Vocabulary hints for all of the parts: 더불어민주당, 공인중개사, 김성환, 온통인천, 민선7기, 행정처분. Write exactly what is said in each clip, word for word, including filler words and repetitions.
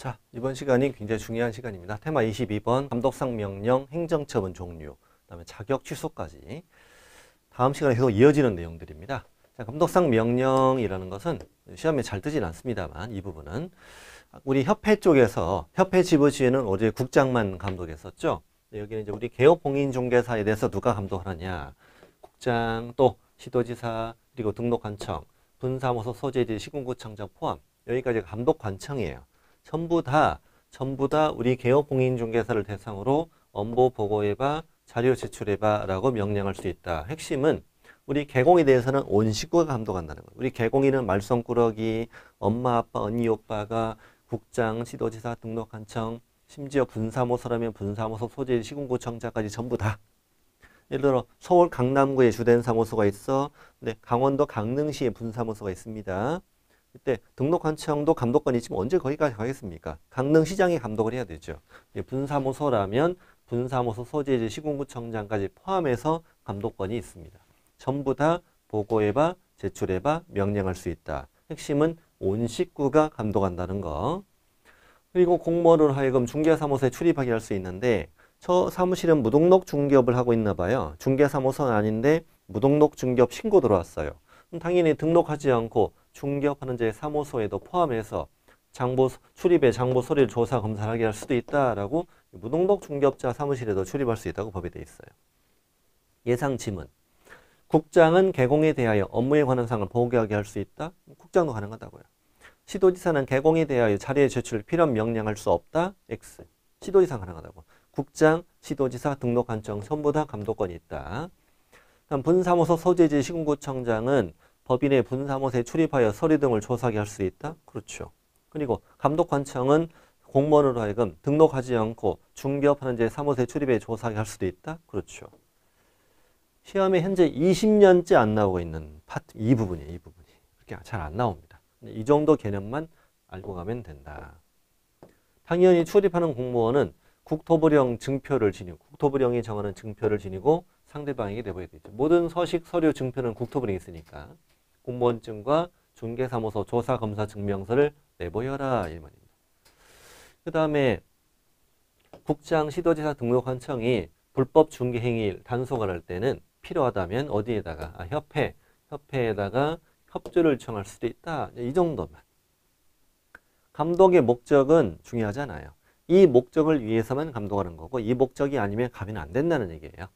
자, 이번 시간이 굉장히 중요한 시간입니다. 테마 이십이 번 감독상 명령, 행정처분 종류, 그다음에 자격 취소까지 다음 시간에 계속 이어지는 내용들입니다. 자, 감독상 명령이라는 것은 시험에 잘 뜨진 않습니다만 이 부분은 우리 협회 쪽에서 협회 지부지회는 어제 국장만 감독했었죠. 여기는 이제 우리 개업 공인중개사에 대해서 누가 감독하느냐, 국장, 또 시도지사, 그리고 등록관청, 분사무소, 소재지, 시군구청장 포함 여기까지 감독관청이에요. 전부 다, 전부 다 우리 개업 공인중개사를 대상으로 엄보 보고해봐, 자료 제출해봐 라고 명령할 수 있다. 핵심은 우리 개공에 대해서는 온 식구가 감독한다는 거예요. 우리 개공이는 말썽꾸러기, 엄마, 아빠, 언니, 오빠가 국장, 시도지사, 등록관청, 심지어 분사무소라면 분사무소, 소재지, 시군구청장까지 전부 다. 예를 들어 서울 강남구에 주된 사무소가 있어. 근데 강원도 강릉시에 분사무소가 있습니다. 그때 등록관청도 감독권이 있지만 언제 거기까지 가겠습니까? 강릉시장이 감독을 해야 되죠. 분사무소라면 분사무소, 소재지, 시군구청장까지 포함해서 감독권이 있습니다. 전부 다 보고해봐, 제출해봐, 명령할 수 있다. 핵심은 온 식구가 감독한다는 거. 그리고 공무원으로 하여금 중개사무소에 출입하게 할 수 있는데 저 사무실은 무등록 중개업을 하고 있나 봐요. 중개사무소는 아닌데 무등록 중개업 신고 들어왔어요. 그럼 당연히 등록하지 않고 중개업하는 제 사무소에도 포함해서 장부 출입의 장부 서류를 조사 검사하게 할 수도 있다라고 무등록 중개업자 사무실에도 출입할 수 있다고 법에 돼 있어요. 예상 지문. 국장은 개공에 대하여 업무에 관한 사항을 보고하게 할 수 있다. 국장도 가능하다고요. 시도지사는 개공에 대하여 자료의 제출 필요한 명령할 수 없다. X. 시도지사 가능하다고. 국장, 시도지사, 등록관청 전부 다 감독권이 있다. 그럼 분사무소, 소재지, 시군구청장은 법인의 분사무소에 출입하여 서류 등을 조사하게 할 수 있다? 그렇죠. 그리고 감독관청은 공무원으로 하여금 등록하지 않고 중개업하는 제 사무소에 출입해 조사하게 할 수도 있다? 그렇죠. 시험에 현재 이십 년째 안 나오고 있는 파트, 이 부분이에요. 이 부분이. 그렇게 잘 안 나옵니다. 이 정도 개념만 알고 가면 된다. 당연히 출입하는 공무원은 국토부령 증표를 지니고 국토부령이 정하는 증표를 지니고 상대방에게 내보여야 되죠. 모든 서식, 서류, 증표는 국토부령이 있으니까. 공무원증과 중개사무소 조사검사 증명서를 내보여라 이 말입니다. 그 다음에 국장, 시도지사, 등록관청이 불법 중개행위 단속을 할 때는 필요하다면 어디에다가 아, 협회, 협회에다가 협조를 청할 수도 있다. 이 정도만. 감독의 목적은 중요하지 않아요. 이 목적을 위해서만 감독하는 거고 이 목적이 아니면 가면 안 된다는 얘기예요.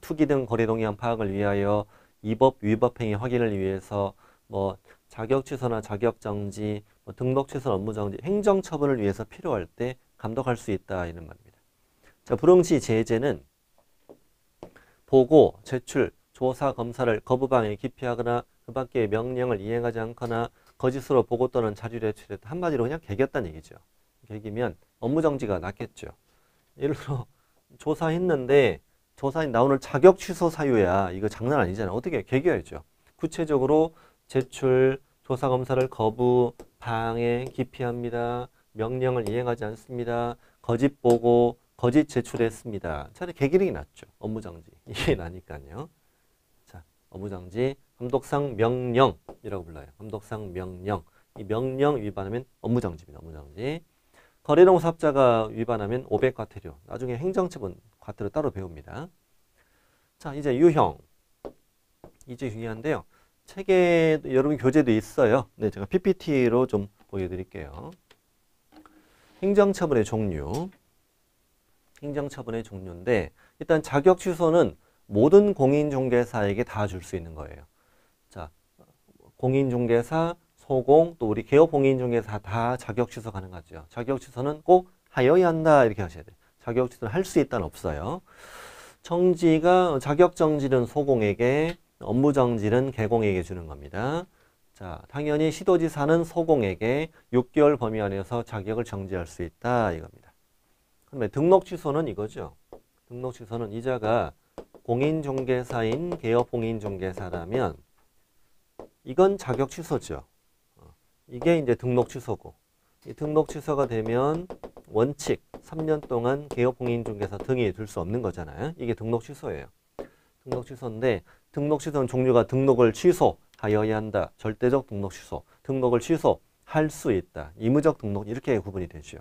투기 등 거래 동향 파악을 위하여 이법 위법 행위 확인을 위해서 뭐 자격 취소나 자격 정지, 뭐 등록 취소, 업무 정지, 행정 처분을 위해서 필요할 때 감독할 수 있다 이런 말입니다. 자, 불응시 제재는 보고, 제출, 조사, 검사를 거부방해, 기피하거나 그 밖의 명령을 이행하지 않거나 거짓으로 보고 또는 자료를 제출했다. 한마디로 그냥 개겼다는 얘기죠. 개기면 업무 정지가 났겠죠. 예를 들어 조사했는데 조사인 나 오늘 자격 취소 사유야. 이거 장난 아니잖아. 어떻게 개겨야죠. 구체적으로 제출, 조사 검사를 거부, 방해, 기피합니다. 명령을 이행하지 않습니다. 거짓 보고, 거짓 제출했습니다. 차라리 개기능이 낫죠. 업무정지. 이게 나니까요. 자, 업무정지, 감독상 명령이라고 불러요. 감독상 명령. 이 명령 위반하면 업무정지입니다. 업무정지. 거래동 사업자가 위반하면 오백 과태료. 나중에 행정처분 과태료 따로 배웁니다. 자, 이제 유형. 이제 중요한데요. 책에 여러분 교재도 있어요. 네, 제가 피피티로 좀 보여드릴게요. 행정처분의 종류. 행정처분의 종류인데 일단 자격 취소는 모든 공인중개사에게 다 줄 수 있는 거예요. 자, 공인중개사, 소공, 또 우리 개업 공인중개사 다 자격 취소 가능하죠. 자격 취소는 꼭 하여야 한다 이렇게 하셔야 돼요. 자격 취소는 할 수 있다는 없어요. 정지가 자격 정지는 소공에게, 업무 정지는 개공에게 주는 겁니다. 자, 당연히 시도지사는 소공에게 육 개월 범위 안에서 자격을 정지할 수 있다 이겁니다. 그러면 등록 취소는 이거죠. 등록 취소는 이자가 공인중개사인 개업 공인중개사라면 이건 자격 취소죠. 이게 이제 등록 취소고 이 등록 취소가 되면 원칙 삼 년 동안 개업 공인중개사 등이 될 수 없는 거잖아요. 이게 등록 취소예요. 등록 취소인데 등록 취소는 종류가 등록을 취소하여야 한다. 절대적 등록 취소. 등록을 취소, 할 수 있다. 의무적 등록 이렇게 구분이 되죠.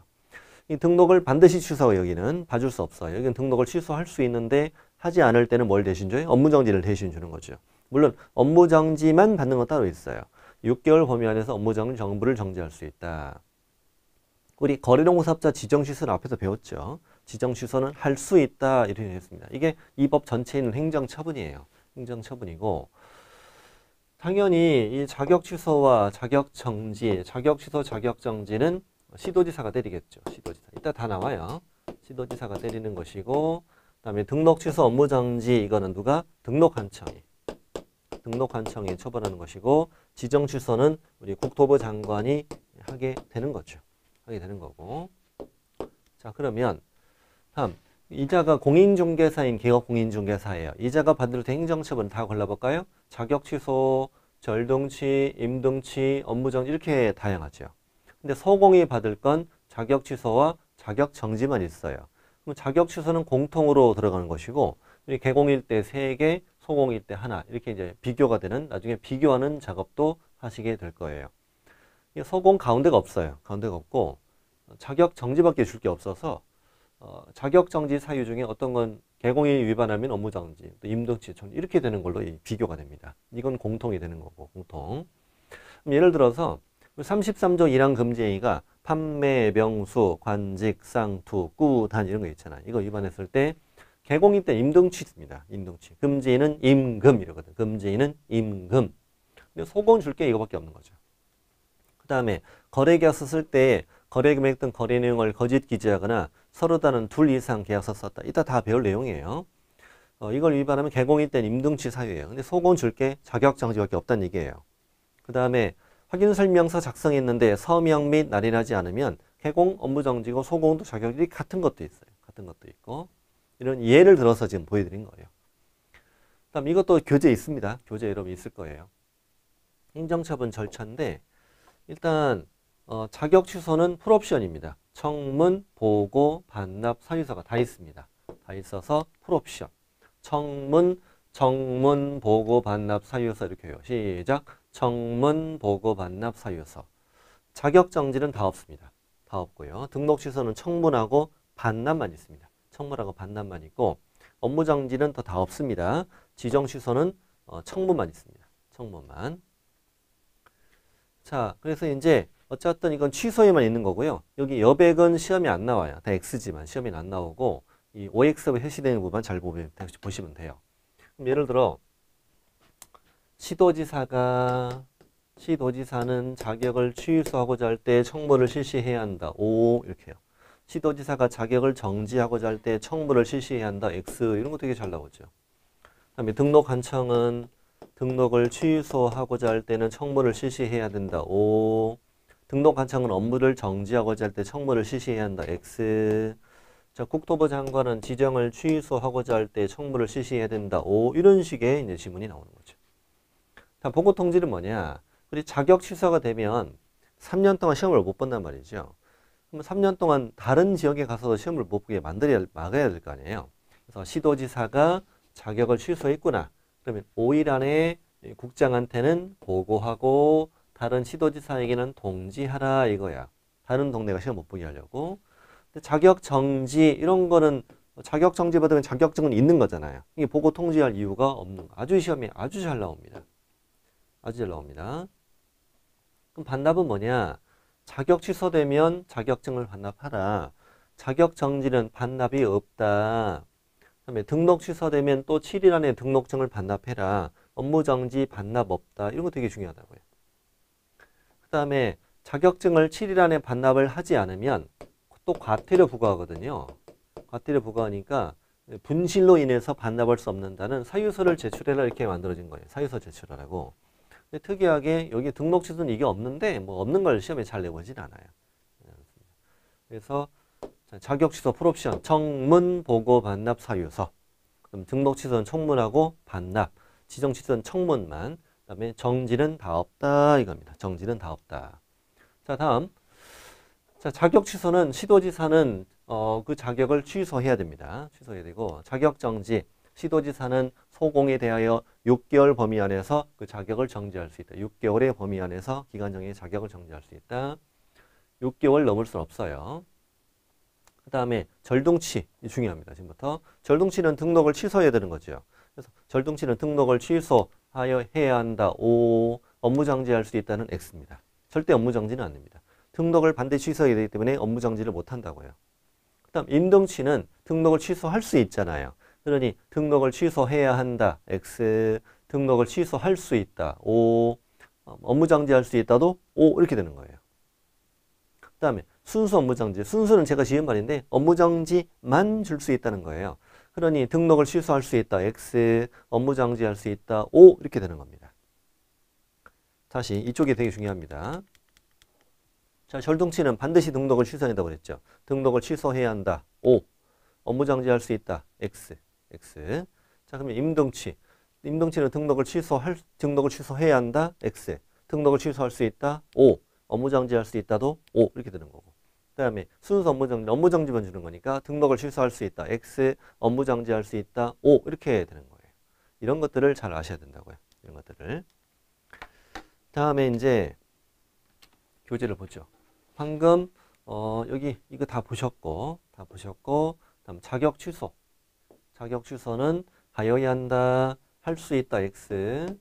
이 등록을 반드시 취소, 여기는 봐줄 수 없어요. 여기는 등록을 취소할 수 있는데 하지 않을 때는 뭘 대신 줘요? 업무정지를 대신 주는 거죠. 물론 업무정지만 받는 건 따로 있어요. 육 개월 범위 안에서 업무정지 정부를 정지할 수 있다. 우리 거래동사업자 지정취소는 앞에서 배웠죠. 지정취소는 할 수 있다 이렇게 했습니다. 이게 이 법 전체에 있는 행정처분이에요. 행정처분이고 당연히 이 자격취소와 자격정지, 자격취소, 자격정지는 시도지사가 때리겠죠. 시도지사. 이따 다 나와요. 시도지사가 때리는 것이고 그다음에 등록취소, 업무정지 이거는 누가? 등록한청이. 등록한청이 처벌하는 것이고 지정취소는 우리 국토부 장관이 하게 되는 거죠. 하게 되는 거고. 자, 그러면 다음 이자가 공인중개사인 개업공인중개사예요. 이자가 받을 때 행정처분 다 골라볼까요? 자격취소, 절등치, 임등치, 업무정지 이렇게 다양하죠. 근데 소공이 받을 건 자격취소와 자격정지만 있어요. 그럼 자격취소는 공통으로 들어가는 것이고 우리 개공일 때 세 개, 소공일 때 하나 이렇게 이제 비교가 되는 나중에 비교하는 작업도 하시게 될 거예요. 소공 가운데가 없어요. 가운데가 없고 자격정지밖에 줄 게 없어서 어, 자격정지 사유 중에 어떤 건 개공일 위반하면 업무정지, 또 임등치, 정지 이렇게 되는 걸로 비교가 됩니다. 이건 공통이 되는 거고 공통. 그럼 예를 들어서 삼십삼조 일항 금지행위가 판매, 명수, 관직, 쌍투, 꾸단 이런 거 있잖아요. 이거 위반했을 때 개공일 때 임등치 있습니다. 임등치. 금지인은 임금 이러거든. 금지인은 임금. 근데 소공 줄 게 이거밖에 없는 거죠. 그 다음에 거래계약서 쓸 때 거래금액 등 거래 내용을 거짓 기재하거나 서로 다른 둘 이상 계약서 썼다. 이따 다 배울 내용이에요. 어, 이걸 위반하면 개공일 때 임등치 사유예요. 근데 소공 줄 게 자격정지밖에 없다는 얘기예요. 그 다음에 확인설명서 작성했는데 서명 및 날인하지 않으면 개공, 업무정지고 소공도 자격이 같은 것도 있어요. 같은 것도 있고 이런 예를 들어서 지금 보여드린 거예요. 그 다음 이것도 교재 있습니다. 교재 여러분 있을 거예요. 행정처분 절차인데 일단 어, 자격취소는 풀옵션입니다. 청문, 보고, 반납, 사유서가 다 있습니다. 다 있어서 풀옵션. 청문, 청문, 보고, 반납, 사유서 이렇게 해요. 시작. 청문, 보고, 반납, 사유서. 자격정지는 다 없습니다. 다 없고요. 등록취소는 청문하고 반납만 있습니다. 청문하고 반납만 있고 업무정지는 더 다 없습니다. 지정취소는 청문만 있습니다. 청문만. 자, 그래서 이제 어쨌든 이건 취소에만 있는 거고요. 여기 여백은 시험이 안 나와요. 다 X지만 시험이 안 나오고 이 오엑스업에 해시되는 부분만 잘 보시면 돼요. 그럼 예를 들어 시도지사가, 시도지사는 자격을 취소하고자 할 때 청문을 실시해야 한다. 오, 이렇게요. 시도지사가 자격을 정지하고자 할 때 청문을 실시해야 한다. X, 이런 거 되게 잘 나오죠. 그 다음에 등록한청은 등록을 취소하고자 할 때는 청문을 실시해야 된다. 오, 등록한청은 업무를 정지하고자 할 때 청문을 실시해야 한다. X. 자, 국토부 장관은 지정을 취소하고자 할 때 청문을 실시해야 된다. 오, 이런 식의 이제 지문이 나오는 거죠. 자, 보고 통지는 뭐냐? 우리 자격 취소가 되면 삼 년 동안 시험을 못 본단 말이죠. 그럼 삼 년 동안 다른 지역에 가서도 시험을 못 보게 만들어야, 막아야 될 거 아니에요. 그래서 시도지사가 자격을 취소했구나. 그러면 오 일 안에 국장한테는 보고하고 다른 시도지사에게는 동지하라 이거야. 다른 동네가 시험 못 보게 하려고. 근데 자격 정지 이런 거는 자격 정지 받으면 자격증은 있는 거잖아요. 이게 보고 통지할 이유가 없는 거. 아주 시험이 아주 잘 나옵니다. 아주 잘 나옵니다. 그럼 반납은 뭐냐? 자격 취소되면 자격증을 반납하라. 자격 정지는 반납이 없다. 그다음에 등록 취소되면 또 칠 일 안에 등록증을 반납해라. 업무 정지 반납 없다. 이런 거 되게 중요하다고요. 그다음에 자격증을 칠 일 안에 반납을 하지 않으면 또 과태료 부과하거든요. 과태료 부과하니까 분실로 인해서 반납할 수 없는다는 사유서를 제출해라 이렇게 만들어진 거예요. 사유서 제출하라고. 근데 특이하게 여기 등록 취소는 이게 없는데 뭐 없는 걸 시험에 잘 내보진 않아요. 그래서 자격 취소 풀옵션 청문 보고 반납 사유서. 그럼 등록 취소는 청문하고 반납. 지정 취소는 청문만. 그다음에 정지는 다 없다 이겁니다. 정지는 다 없다. 자 다음. 자 자격 취소는 시도지사는 어, 그 자격을 취소해야 됩니다. 취소해야 되고 자격 정지. 시도지사는 소공에 대하여 육 개월 범위 안에서 그 자격을 정지할 수 있다. 육 개월의 범위 안에서 기간정의 자격을 정지할 수 있다. 육 개월 넘을 수 없어요. 그 다음에 절동치, 중요합니다. 지금부터. 절동치는 등록을 취소해야 되는 거죠. 그래서 절동치는 등록을 취소하여 해야 한다. 오, 업무 정지할 수 있다는 X입니다. 절대 업무 정지는 아닙니다. 등록을 반드시 취소해야 되기 때문에 업무 정지를 못 한다고요. 그 다음 임동치는 등록을 취소할 수 있잖아요. 그러니 등록을 취소해야 한다. X. 등록을 취소할 수 있다. 오. 업무 정지할 수 있다도 오. 이렇게 되는 거예요. 그 다음에 순수 업무 정지. 순수는 제가 지은 말인데 업무 정지만 줄 수 있다는 거예요. 그러니 등록을 취소할 수 있다. X. 업무 정지할 수 있다. 오. 이렇게 되는 겁니다. 다시 이쪽이 되게 중요합니다. 자, 절동치는 반드시 등록을 취소한다고 그랬죠. 등록을 취소해야 한다. 오. 업무 정지할 수 있다. X. X. 자, 그러면 임동치. 임동치는 등록을 취소할, 등록을 취소해야 한다. X. 등록을 취소할 수 있다. 오. 업무 정지할 수 있다도 오. 이렇게 되는 거고. 그 다음에 순수 업무 정지, 업무 정지만 주는 거니까 등록을 취소할 수 있다. X. 업무 정지할 수 있다. 오. 이렇게 되는 거예요. 이런 것들을 잘 아셔야 된다고요. 이런 것들을. 다음에 이제 교재를 보죠. 방금, 어, 여기, 이거 다 보셨고, 다 보셨고, 다음 자격 취소. 자격 취소는 하여야 한다, 할 수 있다, X.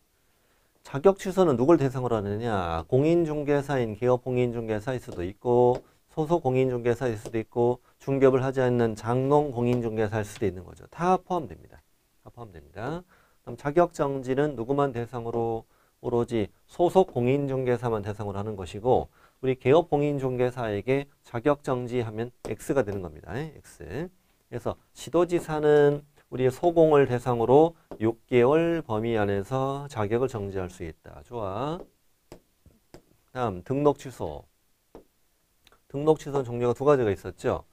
자격 취소는 누굴 대상으로 하느냐. 공인중개사인 기업 공인중개사일 수도 있고, 소속 공인중개사일 수도 있고, 중개업을 하지 않는 장롱 공인중개사일 수도 있는 거죠. 다 포함됩니다. 다 포함됩니다. 다음 자격 정지는 누구만 대상으로, 오로지 소속 공인중개사만 대상으로 하는 것이고, 우리 개업 공인중개사에게 자격정지하면 X가 되는 겁니다. X. 그래서 시도지사는 우리의 소공을 대상으로 육 개월 범위 안에서 자격을 정지할 수 있다. 좋아. 다음 등록 취소. 등록 취소는 종류가 두 가지가 있었죠.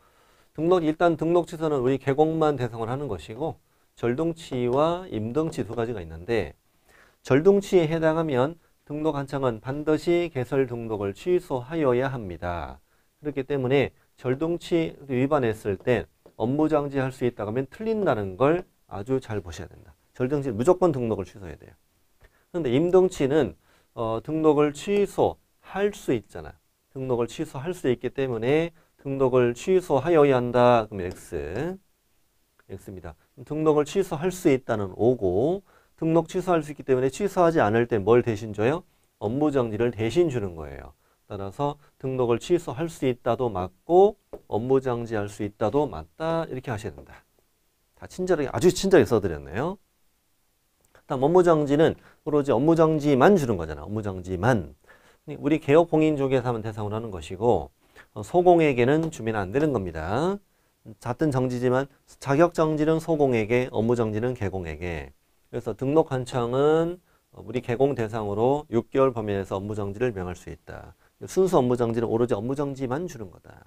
등록 일단 등록 취소는 우리 개공만 대상으로 하는 것이고, 절동치와 임동치 두 가지가 있는데, 절동치에 해당하면 등록 한창은 반드시 개설 등록을 취소하여야 합니다. 그렇기 때문에 절동치 위반했을 때 업무 정지할 수 있다고 하면 틀린다는 걸 아주 잘 보셔야 된다. 절동치는 무조건 등록을 취소해야 돼요. 그런데 임동치는 어, 등록을 취소할 수 있잖아. 등록을 취소할 수 있기 때문에 등록을 취소하여야 한다. 그럼 X. X입니다. 등록을 취소할 수 있다는 O고, 등록 취소할 수 있기 때문에 취소하지 않을 때 뭘 대신 줘요? 업무 정지를 대신 주는 거예요. 따라서 등록을 취소할 수 있다도 맞고, 업무 정지할 수 있다도 맞다. 이렇게 하셔야 된다. 다 친절하게, 아주 친절하게 써드렸네요. 다음 업무 정지는 오로지 업무 정지만 주는 거잖아. 업무 정지만. 우리 개업 공인중개사만 대상으로 하는 것이고, 소공에게는 주면 안 되는 겁니다. 같은 정지지만 자격 정지는 소공에게, 업무 정지는 개공에게. 그래서 등록 한창은 우리 개공 대상으로 육 개월 범위 내에서 업무 정지를 명할 수 있다. 순수 업무 정지는 오로지 업무 정지만 주는 거다.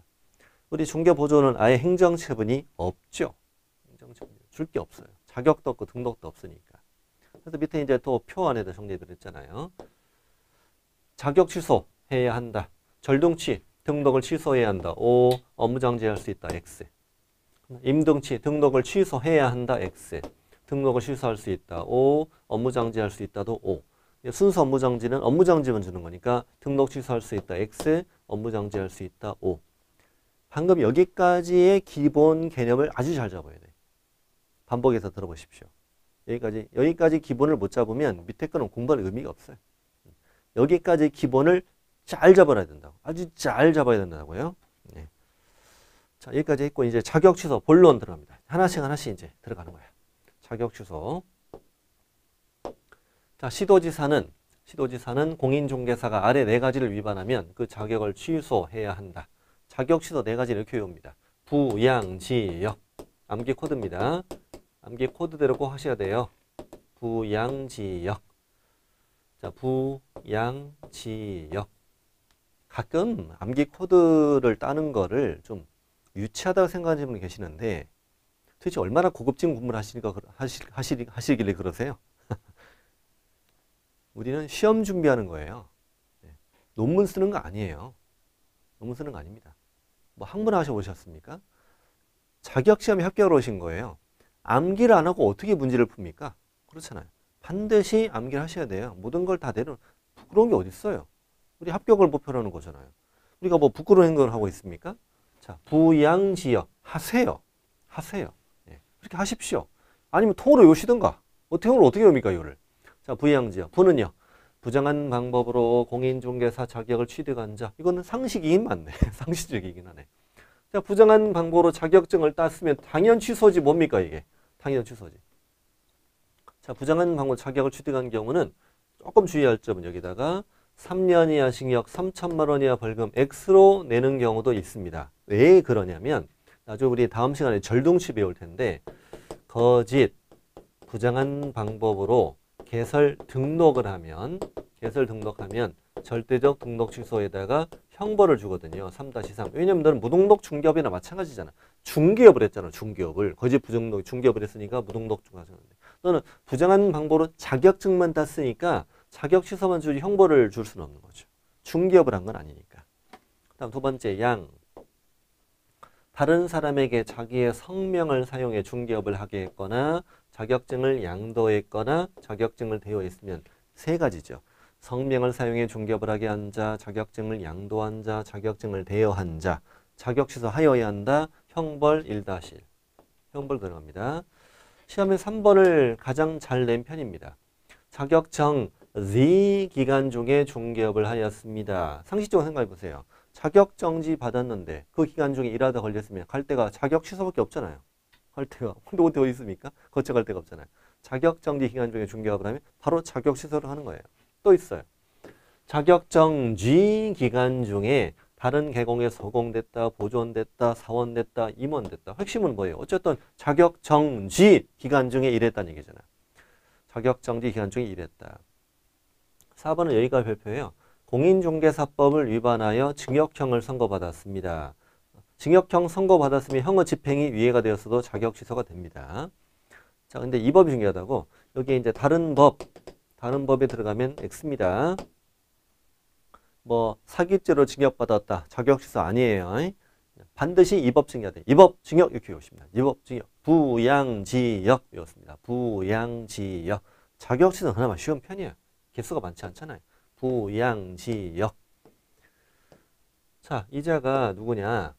우리 중개 보조는 아예 행정 처분이 없죠. 행정 처분 줄 게 없어요. 자격도 없고 등록도 없으니까. 그래서 밑에 이제 또 표 안에다 정리해드렸잖아요. 자격 취소해야 한다. 절동치 등록을 취소해야 한다. 오. 업무 정지할 수 있다. X. 임동치 등록을 취소해야 한다. X. 등록을 취소할 수 있다. 오. 업무 정지할 수 있다도 오. 순수 업무 정지는 업무 정지만 주는 거니까 등록 취소할 수 있다. X. 업무 정지할 수 있다. 오. 방금 여기까지의 기본 개념을 아주 잘 잡아야 돼. 반복해서 들어보십시오. 여기까지 여기까지 기본을 못 잡으면 밑에 거는 공부할 의미가 없어요. 여기까지 기본을 잘 잡아야 된다고. 아주 잘 잡아야 된다고요. 네. 자, 여기까지 했고 이제 자격 취소 본론 들어갑니다. 하나씩 하나씩 이제 들어가는 거예요. 자격 취소. 자, 시도지사는, 시도지사는 공인중개사가 아래 네 가지를 위반하면 그 자격을 취소해야 한다. 자격 취소 네 가지를 이렇게 외웁니다. 부양지역. 암기 코드입니다. 암기 코드대로 꼭 하셔야 돼요. 부양지역. 자, 부양지역. 가끔 암기 코드를 따는 거를 좀 유치하다고 생각하시는 분이 계시는데, 도대체 얼마나 고급진 공부를 하시니까, 하시, 하시, 하시길래 그러세요? 우리는 시험 준비하는 거예요. 네. 논문 쓰는 거 아니에요. 논문 쓰는 거 아닙니다. 뭐 학문 하셔 오셨습니까? 자격시험에 합격을 오신 거예요. 암기를 안 하고 어떻게 문제를 풉니까? 그렇잖아요. 반드시 암기를 하셔야 돼요. 모든 걸 다 내려. 부끄러운 게 어디 있어요? 우리 합격을 목표로 하는 거잖아요. 우리가 뭐 부끄러운 행동을 하고 있습니까? 자, 부양지역 하세요. 하세요. 예, 그렇게 하십시오. 아니면 통으로 요시든가. 어통으로 어떻게 옵니까, 요를? 자, 부양지역. 부는요. 부정한 방법으로 공인중개사 자격을 취득한 자. 이거는 상식이긴 맞네. 상식적이긴 하네. 자, 부정한 방법으로 자격증을 땄으면 당연 취소지 뭡니까, 이게? 당연 취소지. 자, 부정한 방법으로 자격을 취득한 경우는 조금 주의할 점은 여기다가 삼 년 이하 징역, 삼천만 원 이하 벌금 X로 내는 경우도 있습니다. 왜 그러냐면 나중에 우리 다음 시간에 절둥치 배울 텐데 거짓, 부정한 방법으로 개설 등록을 하면 개설 등록하면 절대적 등록 취소에다가 형벌을 주거든요. 삼 다시 삼. 왜냐면 너는 무등록 중개업이나 마찬가지잖아. 중개업을 했잖아. 중개업을. 거짓 부정록 중개업을 했으니까 무등록 중개업인데 너는 부정한 방법으로 자격증만 땄으니까 자격 취소만 주지 형벌을 줄 수는 없는 거죠. 중개업을 한 건 아니니까. 다음 두 번째 양. 다른 사람에게 자기의 성명을 사용해 중개업을 하게 했거나 자격증을 양도했거나 자격증을 대여했으면 세 가지죠. 성명을 사용해 중개업을 하게 한 자, 자격증을 양도한 자, 자격증을 대여한 자, 자격 취소하여야 한다. 형벌 일 다시 일. 형벌 들어갑니다. 시험에 삼 번을 가장 잘 낸 편입니다. 자격증 Z 기간 중에 중개업을 하였습니다. 상식적으로 생각해 보세요. 자격정지 받았는데 그 기간 중에 일하다 걸렸으면 갈 데가 자격 취소밖에 없잖아요. 갈 데가. 근데 어디 어디 있습니까? 거쳐갈 데가 없잖아요. 자격정지 기간 중에 중개업을 하면 바로 자격 취소를 하는 거예요. 또 있어요. 자격정지 기간 중에 다른 개공에 서공됐다, 보존됐다, 사원됐다, 임원됐다. 핵심은 뭐예요? 어쨌든 자격정지 기간 중에 일했다는 얘기잖아요. 자격정지 기간 중에 일했다. 사 번은 여기가 별표예요. 공인중개사법을 위반하여 징역형을 선고받았습니다. 징역형 선고받았으면 형의 집행이 위해가 되었어도 자격 취소가 됩니다. 자, 근데 이 법이 중요하다고 여기에 이제 다른 법 다른 법에 들어가면 X입니다. 뭐 사기죄로 징역받았다. 자격취소 아니에요. 반드시 이 법 증여돼. 이 법 증역 이렇게 외우십니다. 이 법 증역. 부양지역 외웠습니다. 부양지역. 자격취소는 그나마 쉬운 편이에요. 개수가 많지 않잖아요. 부양지역. 자, 이자가 누구냐.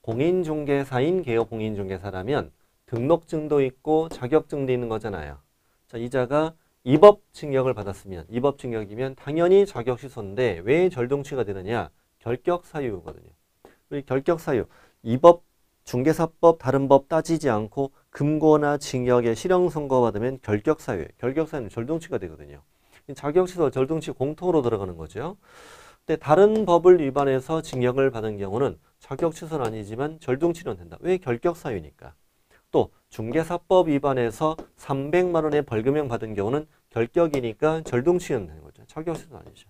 공인중개사인 개업 공인중개사라면 등록증도 있고 자격증도 있는 거잖아요. 자, 이자가 이 법 징역을 받았으면 이 법 징역이면 당연히 자격 취소인데 왜 절동치가 되느냐? 결격 사유거든요. 우리 결격 사유. 이 법 중개사법 다른 법 따지지 않고 금고나 징역에 실형 선고받으면 결격 사유. 결격 사유는 절동치가 되거든요. 자격 취소 절동치 공통으로 들어가는 거죠. 근데 다른 법을 위반해서 징역을 받은 경우는 자격 취소는 아니지만 절동치는 된다. 왜 결격 사유니까. 또 중개사법 위반해서 삼백만 원의 벌금형 받은 경우는 결격이니까 절동치는 되는 거죠. 자격 취소는 아니죠.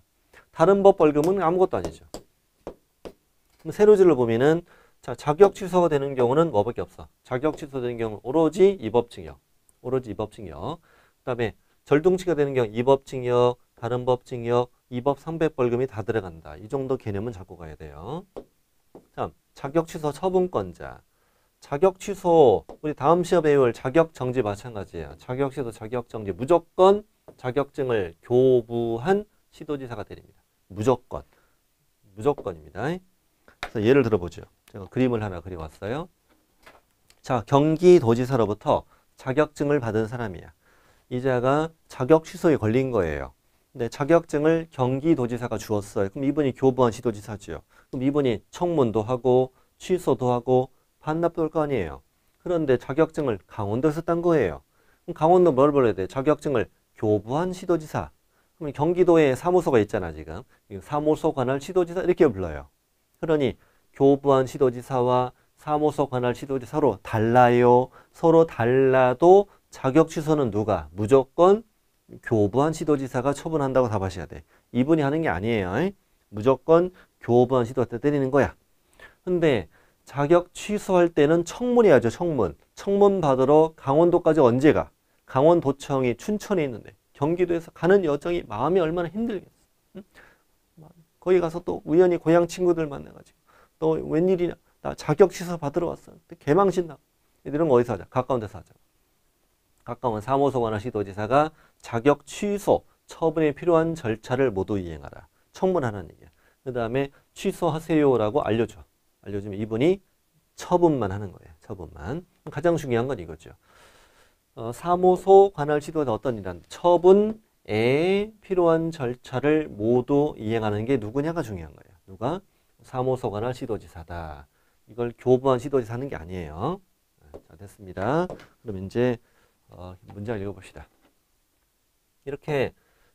다른 법 벌금은 아무것도 아니죠. 그럼 세로질로 보면은 자, 자격 취소가 되는 경우는 뭐밖에 없어. 자격 취소되는 경우는 오로지 이법징역. 오로지 이법징역. 그다음에 절동치가 되는 경우 이법징역, 다른 법징역, 이법 상백 벌금이 다 들어간다. 이 정도 개념은 잡고 가야 돼요. 자, 자격 취소 처분권자. 자격 취소, 우리 다음 시험에 배울 자격 정지 마찬가지예요. 자격 취소, 자격 정지. 무조건 자격증을 교부한 시도지사가 때립니다. 무조건. 무조건입니다. 그래서 예를 들어보죠. 제가 그림을 하나 그려왔어요. 자, 경기도지사로부터 자격증을 받은 사람이야. 이자가 자격 취소에 걸린 거예요. 근데 자격증을 경기도지사가 주었어요. 그럼 이분이 교부한 시도지사죠. 그럼 이분이 청문도 하고, 취소도 하고, 반납도 올 거 아니에요. 그런데 자격증을 강원도에서 딴 거예요. 그럼 강원도 뭘 불러야 돼? 자격증을 교부한 시도지사. 그럼 경기도에 사무소가 있잖아, 지금. 사무소 관할 시도지사 이렇게 불러요. 그러니 교부한 시도지사와 사무소 관할 시도지사로 달라요. 서로 달라도 자격 취소는 누가? 무조건 교부한 시도지사가 처분한다고 답하셔야 돼. 이분이 하는 게 아니에요. 무조건 교부한 시도한테 때리는 거야. 근데 자격 취소할 때는 청문해야죠. 청문. 청문 받으러 강원도까지 언제 가? 강원도청이 춘천에 있는데 경기도에서 가는 여정이 마음이 얼마나 힘들겠어. 응? 거기 가서 또 우연히 고향 친구들 만나가지고 너 웬일이냐? 나 자격 취소 받으러 왔어. 개망신나. 이들은 어디서 하자? 가까운 데서 하자. 가까운 사무소관할 시도지사가 자격 취소, 처분에 필요한 절차를 모두 이행하라. 청문하라는 얘기야. 그 다음에 취소하세요라고 알려줘. 알려주면 이분이 처분만 하는 거예요. 처분만. 가장 중요한 건 이거죠. 어, 사무소 관할 시도에서 어떤 일이란 처분에 필요한 절차를 모두 이행하는 게 누구냐가 중요한 거예요. 누가? 사무소 관할 시도지사다. 이걸 교부한 시도지사 하는 게 아니에요. 자, 됐습니다. 그럼 이제 어, 문장 읽어봅시다. 이렇게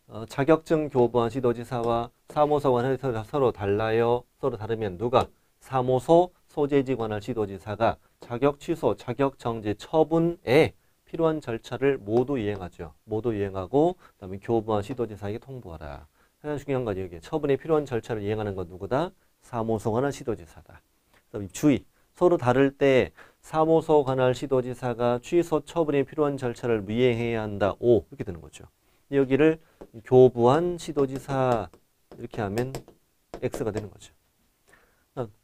어, 자격증 교부한 시도지사와 사무소 관할 시도지사가 서로 달라요. 서로 다르면 누가? 사무소 소재지 관할 시도지사가 자격 취소, 자격 정지, 처분에 필요한 절차를 모두 이행하죠. 모두 이행하고 그다음에 교부한 시도지사에게 통보하라. 가장 중요한 건 여기 처분에 필요한 절차를 이행하는 건 누구다? 사무소 관할 시도지사다. 그다음에 주의. 서로 다를 때 사무소 관할 시도지사가 취소 처분에 필요한 절차를 이행해야 한다. 오 이렇게 되는 거죠. 여기를 교부한 시도지사 이렇게 하면 X가 되는 거죠.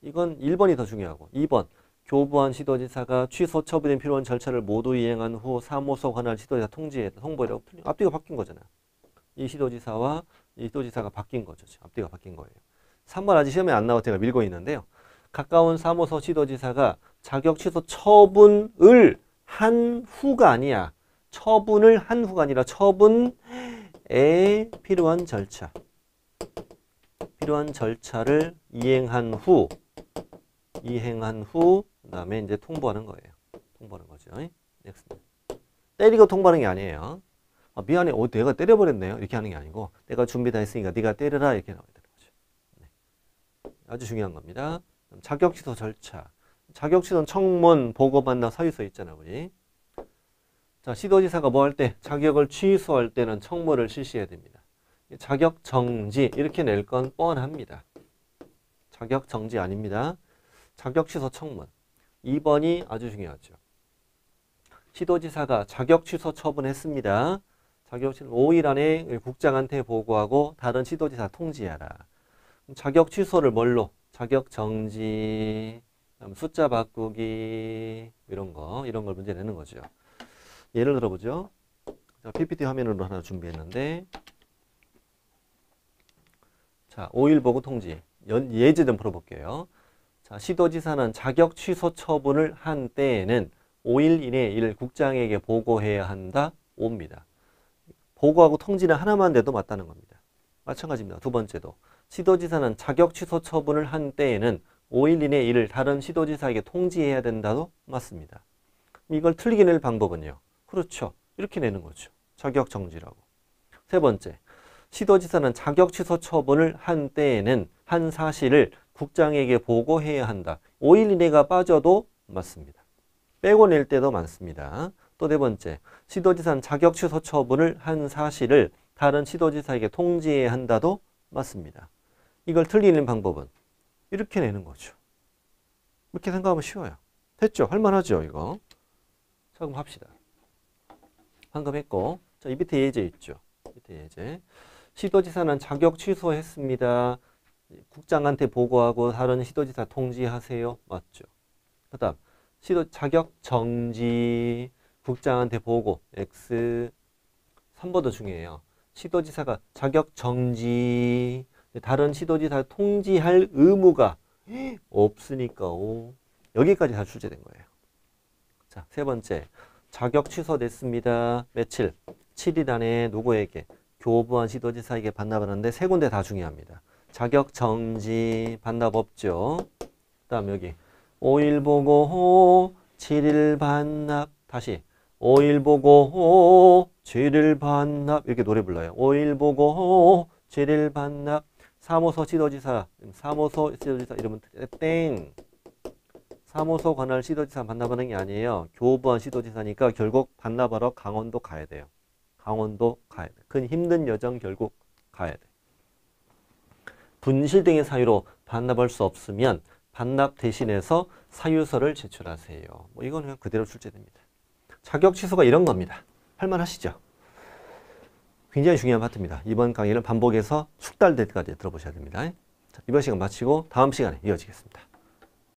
이건 일 번이 더 중요하고 이 번. 교부한 시도지사가 취소 처분에 필요한 절차를 모두 이행한 후 사무소 관할 시도지사 통지에 통보라고 앞뒤가 바뀐 거잖아요. 이 시도지사와 이 시도지사가 바뀐 거죠. 앞뒤가 바뀐 거예요. 삼 번 아직 시험에 안 나와 제가 밀고 있는데요. 가까운 사무소 시도지사가 자격 취소 처분을 한 후가 아니야. 처분을 한 후가 아니라 처분에 필요한 절차. 필요한 절차를 이행한 후 이행한 후 그다음에 이제 통보하는 거예요. 통보하는 거죠. 넥스트. 때리고 통보하는 게 아니에요. 아, 미안해, 어, 내가 때려버렸네요. 이렇게 하는 게 아니고 내가 준비 다 했으니까 네가 때려라 이렇게 나와야 되는 거죠. 네. 아주 중요한 겁니다. 자격 취소 절차. 자격 취소는 청문, 보고, 만남, 사유서 있잖아 우리. 자, 시도지사가 뭐 할 때? 자격을 취소할 때는 청문을 실시해야 됩니다. 자격 정지 이렇게 낼 건 뻔합니다. 자격 정지 아닙니다. 자격 취소 청문. 이 번이 아주 중요하죠. 시도지사가 자격 취소 처분했습니다. 자격 취소 오 일 안에 국장한테 보고하고 다른 시도지사 통지하라. 자격 취소를 뭘로? 자격 정지, 숫자 바꾸기 이런 거, 이런 걸 문제 내는 거죠. 예를 들어보죠. 자, 피피티 화면으로 하나 준비했는데 자, 오 일 보고 통지. 예제 좀 풀어볼게요. 자, 시도지사는 자격 취소 처분을 한 때에는 오 일 이내에 이를 국장에게 보고해야 한다. 옵니다. 보고하고 통지는 하나만 돼도 맞다는 겁니다. 마찬가지입니다. 두 번째도. 시도지사는 자격 취소 처분을 한 때에는 오 일 이내에 이를 다른 시도지사에게 통지해야 된다도 맞습니다. 이걸 틀리게 낼 방법은요. 그렇죠. 이렇게 내는 거죠. 자격 정지라고. 세 번째. 시도지사는 자격 취소 처분을 한 때에는 한 사실을 국장에게 보고해야 한다. 오 일 이내가 빠져도 맞습니다. 빼고 낼 때도 많습니다. 또 네 번째, 시도지사는 자격 취소 처분을 한 사실을 다른 시도지사에게 통지해야 한다도 맞습니다. 이걸 틀리는 방법은 이렇게 내는 거죠. 이렇게 생각하면 쉬워요. 됐죠? 할만하죠, 이거. 자, 그럼 합시다. 방금 했고, 자, 이 밑에 예제 있죠. 밑에 예제. 시도지사는 자격 취소했습니다. 국장한테 보고하고 다른 시도지사 통지하세요. 맞죠? 그 다음 시도 자격 정지 국장한테 보고 X. 삼 번도 중요해요. 시도지사가 자격 정지 다른 시도지사 통지할 의무가 없으니까 오. 여기까지 다 출제된 거예요. 자, 세 번째 자격 취소됐습니다. 며칠 칠 일 안에 누구에게 교부한 시도지사에게 반납하는데 세 군데 다 중요합니다. 자격 정지 반납 없죠. 그 다음 여기 오 일 보고 호 칠 일 반납 다시 오 일 보고 호 칠 일 반납 이렇게 노래 불러요. 오 일 보고 호 칠 일 반납 사무소 시도지사 사무소 시도지사 이러면 땡 사무소 관할 시도지사 반납하는 게 아니에요. 교부한 시도지사니까 결국 반납하러 강원도 가야 돼요. 강원도 가야 돼. 큰 힘든 여정 결국 가야 돼. 분실 등의 사유로 반납할 수 없으면 반납 대신해서 사유서를 제출하세요. 뭐 이건 그냥 그대로 출제됩니다. 자격 취소가 이런 겁니다. 할만하시죠? 굉장히 중요한 파트입니다. 이번 강의를 반복해서 숙달될 때까지 들어보셔야 됩니다. 자, 이번 시간 마치고 다음 시간에 이어지겠습니다.